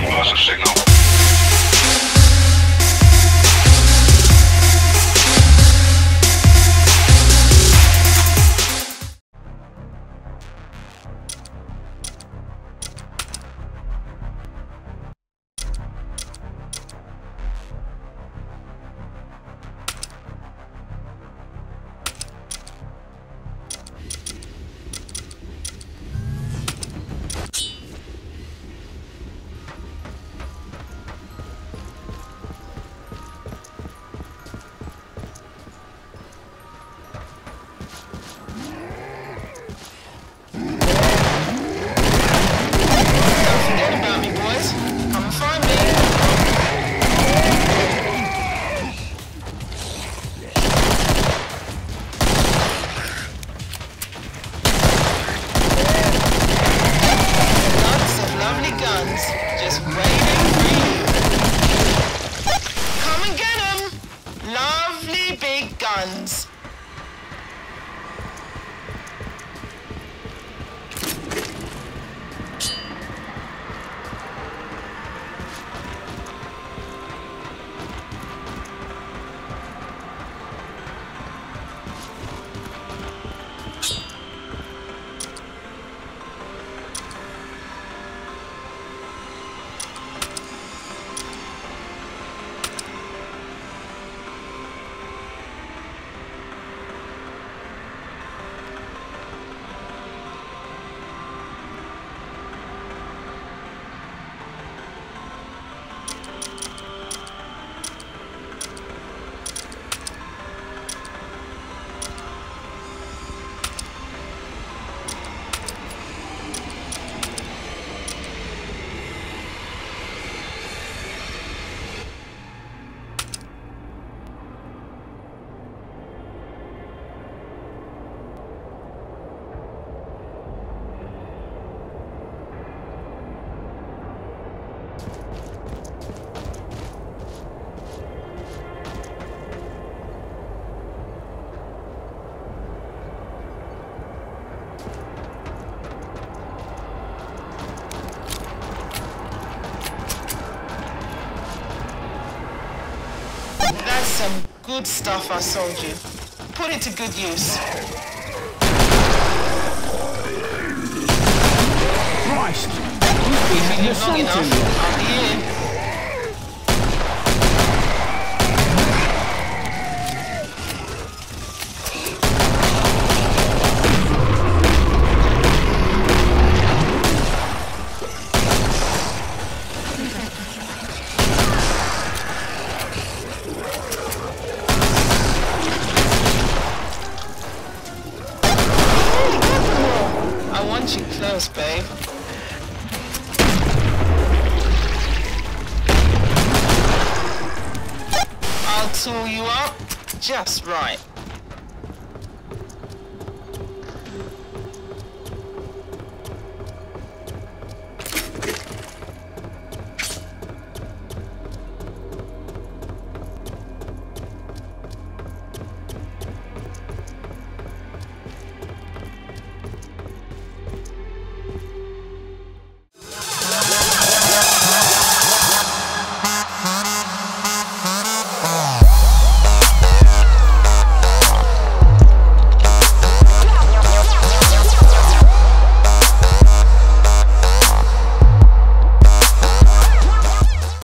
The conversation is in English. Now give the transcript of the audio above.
we lost the signal. Some good stuff I sold you. Put it to good use. Christ! You've been in your son to me. Tool you up just right.